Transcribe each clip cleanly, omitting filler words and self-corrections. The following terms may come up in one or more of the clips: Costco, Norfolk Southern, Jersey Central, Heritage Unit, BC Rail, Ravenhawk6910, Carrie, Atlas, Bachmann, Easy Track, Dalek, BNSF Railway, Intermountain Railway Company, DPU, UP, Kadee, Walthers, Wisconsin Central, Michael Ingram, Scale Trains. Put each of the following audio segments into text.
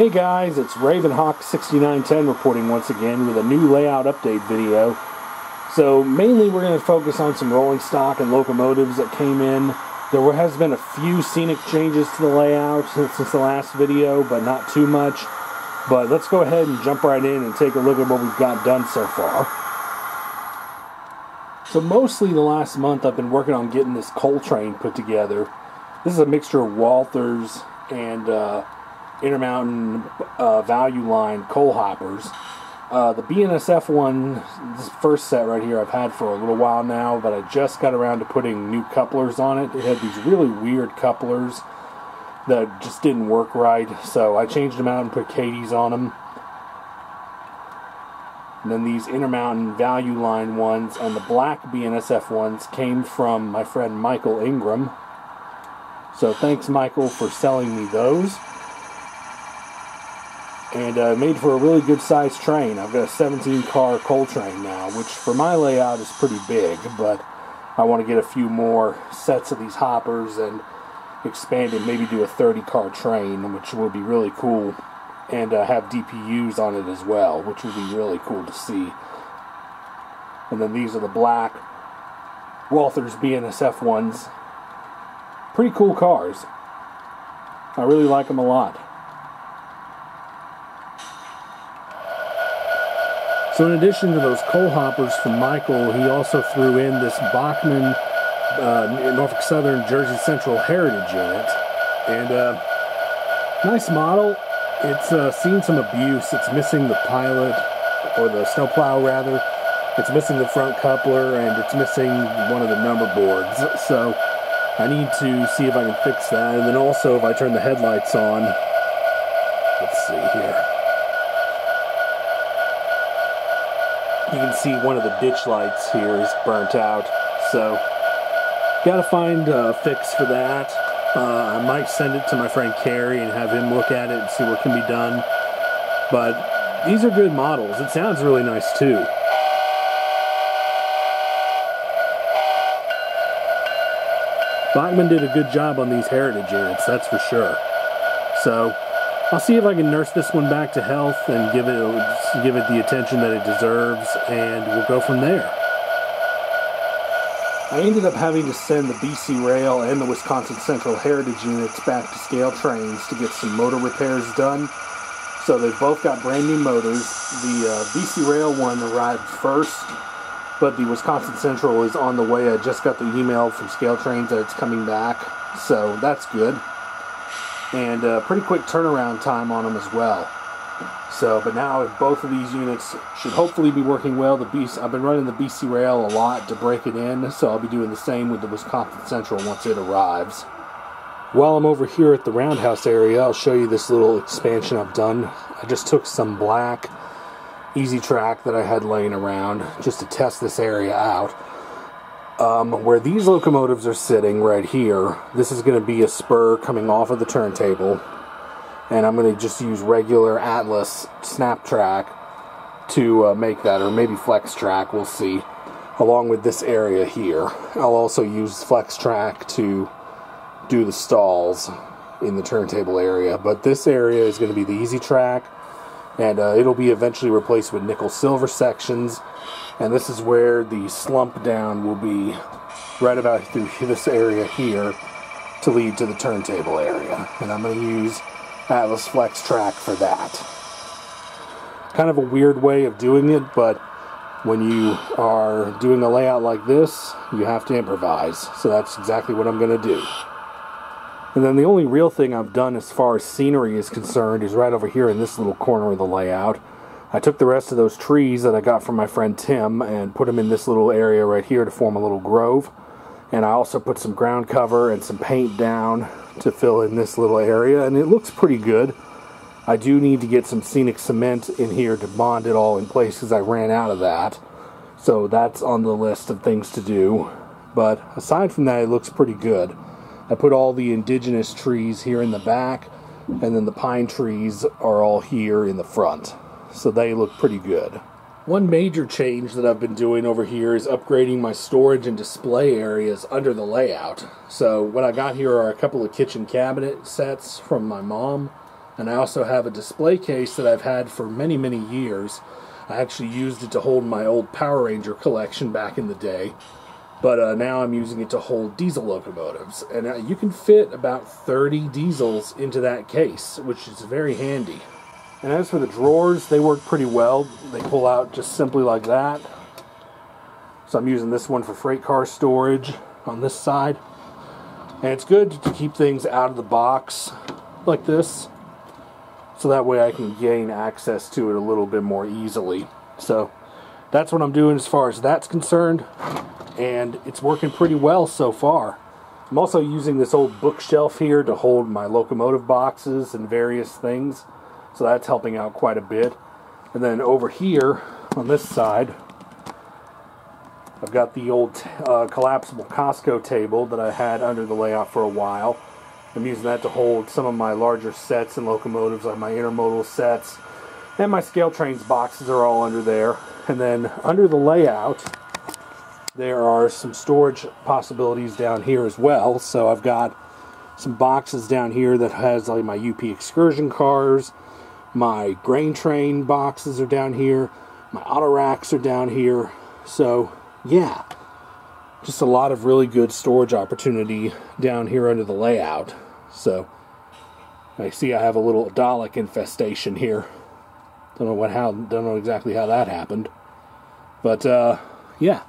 Hey guys, it's Ravenhawk6910 reporting once again with a new layout update video. So mainly we're going to focus on some rolling stock and locomotives that came in. There has been a few scenic changes to the layout since the last video, but not too much. But let's go ahead and jump right in and take a look at what we've got done so far. So mostly the last month I've been working on getting this coal train put together. This is a mixture of Walthers and Intermountain value line coal hoppers. The BNSF one, this first set right here, I've had for a little while now, but I just got around to putting new couplers on it. It had these really weird couplers that just didn't work right, so I changed them out and put Kadees on them. And then these Intermountain value line ones and the black BNSF ones came from my friend Michael Ingram. So thanks, Michael, for selling me those. And made for a really good sized train. I've got a 17 car coal train now, which for my layout is pretty big, but I want to get a few more sets of these hoppers and expand it, maybe do a 30 car train, which would be really cool, and have DPUs on it as well, which would be really cool to see. And then these are the black Walthers BNSF ones. Pretty cool cars. I really like them a lot. So in addition to those coal hoppers from Michael, he also threw in this Bachmann Norfolk Southern Jersey Central heritage unit. And nice model. It's seen some abuse. It's missing the pilot, or the snowplow rather. It's missing the front coupler, and it's missing one of the number boards. So I need to see if I can fix that. And then also, if I turn the headlights on, let's see here. You can see one of the ditch lights here is burnt out, so gotta find a fix for that. I might send it to my friend Carrie and have him look at it and see what can be done. But these are good models. It sounds really nice too. Bachmann did a good job on these heritage units, that's for sure. So I'll see if I can nurse this one back to health and give it the attention that it deserves, and we'll go from there. I ended up having to send the BC Rail and the Wisconsin Central heritage units back to Scale Trains to get some motor repairs done. So they both got brand new motors. The BC Rail one arrived first, but the Wisconsin Central is on the way. I just got the email from Scale Trains that it's coming back, so that's good. And pretty quick turnaround time on them as well. So, but now both of these units should hopefully be working well. I've been running the BC Rail a lot to break it in, so I'll be doing the same with the Wisconsin Central once it arrives. While I'm over here at the roundhouse area, I'll show you this little expansion I've done. I just took some black Easy Track that I had laying around just to test this area out. Where these locomotives are sitting right here, this is going to be a spur coming off of the turntable, and I'm going to just use regular Atlas snap track to make that, or maybe flex track, we'll see, along with this area here. I'll also use flex track to do the stalls in the turntable area, but this area is going to be the Easy Track, and it'll be eventually replaced with nickel silver sections. And this is where the slump down will be, right about through this area here, to lead to the turntable area. And I'm going to use Atlas Flex Track for that. Kind of a weird way of doing it, but when you are doing a layout like this, you have to improvise. So that's exactly what I'm going to do. And then the only real thing I've done as far as scenery is concerned is right over here in this little corner of the layout. I took the rest of those trees that I got from my friend Tim and put them in this little area right here to form a little grove. And I also put some ground cover and some paint down to fill in this little area, and it looks pretty good. I do need to get some scenic cement in here to bond it all in place because I ran out of that. So that's on the list of things to do. But aside from that, it looks pretty good. I put all the indigenous trees here in the back, and then the pine trees are all here in the front. So they look pretty good. One major change that I've been doing over here is upgrading my storage and display areas under the layout. So what I got here are a couple of kitchen cabinet sets from my mom. And I also have a display case that I've had for many, many years. I actually used it to hold my old Power Ranger collection back in the day. But now I'm using it to hold diesel locomotives. And you can fit about 30 diesels into that case, which is very handy. And as for the drawers, they work pretty well. They pull out just simply like that. So I'm using this one for freight car storage on this side. And it's good to keep things out of the box like this. So that way I can gain access to it a little bit more easily. So that's what I'm doing as far as that's concerned. And it's working pretty well so far. I'm also using this old bookshelf here to hold my locomotive boxes and various things. So that's helping out quite a bit. And then over here on this side, I've got the old collapsible Costco table that I had under the layout for a while. I'm using that to hold some of my larger sets and locomotives, like my intermodal sets. And my Scale Trains boxes are all under there. And then under the layout, there are some storage possibilities down here as well. So I've got some boxes down here that has like my UP excursion cars. My grain train boxes are down here. My auto racks are down here. So yeah, just a lot of really good storage opportunity down here under the layout. So I see I have a little Dalek infestation here. Don't know exactly how that happened, but yeah.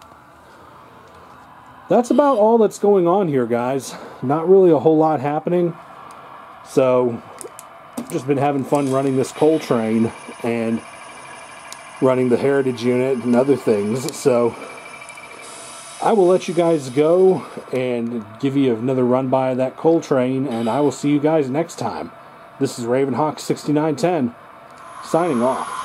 That's about all that's going on here, guys. Not really a whole lot happening. So, just been having fun running this coal train and running the heritage unit and other things. So, I will let you guys go and give you another run by of that coal train, and I will see you guys next time. This is Ravenhawk6910, signing off.